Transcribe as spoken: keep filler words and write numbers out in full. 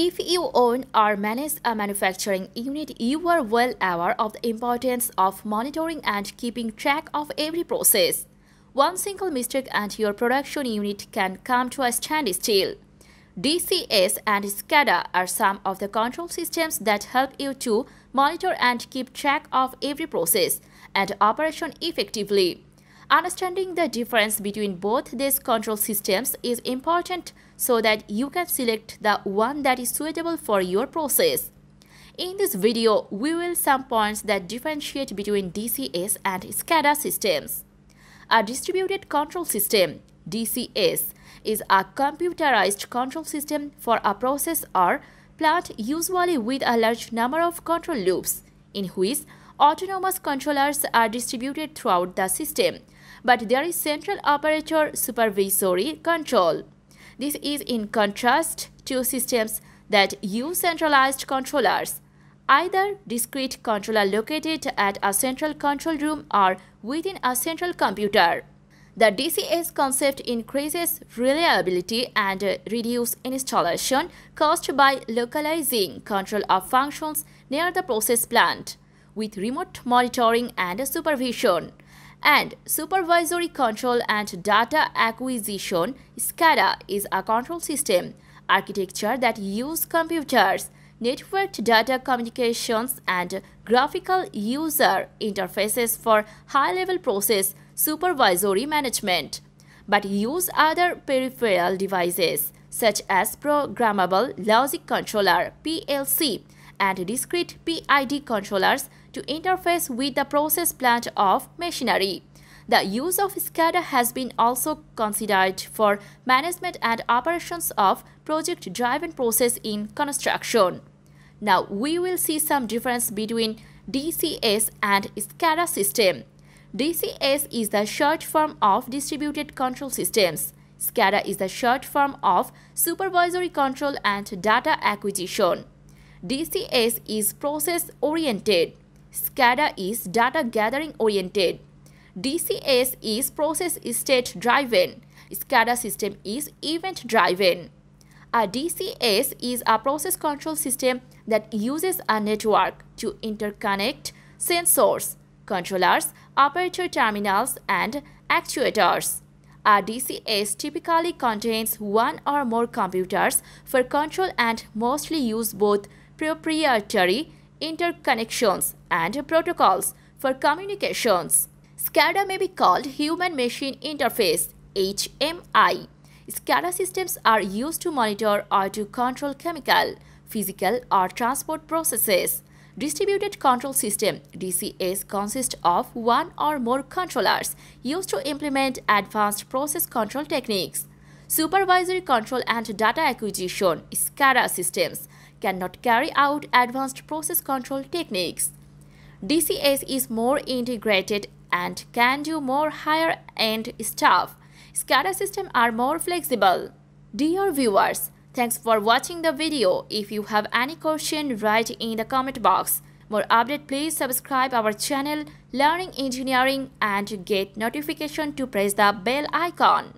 If you own or manage a manufacturing unit, you are well aware of the importance of monitoring and keeping track of every process. One single mistake and your production unit can come to a standstill. D C S and SCADA are some of the control systems that help you to monitor and keep track of every process and operation effectively. Understanding the difference between both these control systems is important so that you can select the one that is suitable for your process. In this video, we will some points that differentiate between D C S and SCADA systems. A distributed control system, D C S, is a computerized control system for a process or plant, usually with a large number of control loops, in which autonomous controllers are distributed throughout the system, but there is central operator supervisory control. This is in contrast to systems that use centralized controllers, either discrete controller located at a central control room or within a central computer. The D C S concept increases reliability and reduces installation cost by localizing control of functions near the process plant, with remote monitoring and supervision, and supervisory control and data acquisition. SCADA is a control system architecture that uses computers, networked data communications, and graphical user interfaces for high-level process supervisory management, but use other peripheral devices such as programmable logic controller, P L C, and discrete P I D controllers to interface with the process plant of machinery. The use of SCADA has been also considered for management and operations of project-driven process in construction. Now we will see some difference between D C S and SCADA system. D C S is the short form of distributed control systems. SCADA is the short form of supervisory control and data acquisition. D C S is process-oriented. SCADA is data-gathering oriented. D C S is process state-driven. SCADA system is event-driven. A D C S is a process control system that uses a network to interconnect sensors, controllers, operator terminals, and actuators. A D C S typically contains one or more computers for control and mostly use both proprietary interconnections and protocols for communications. SCADA may be called Human-Machine Interface, H M I. SCADA systems are used to monitor or to control chemical, physical, or transport processes. Distributed control system, D C S, consists of one or more controllers used to implement advanced process control techniques. Supervisory control and data acquisition, SCADA systems, cannot carry out advanced process control techniques. D C S is more integrated and can do more higher-end stuff. SCADA systems are more flexible. Dear viewers, thanks for watching the video. If you have any question, write in the comment box. More update, please subscribe our channel Learning Engineering and get notification to press the bell icon.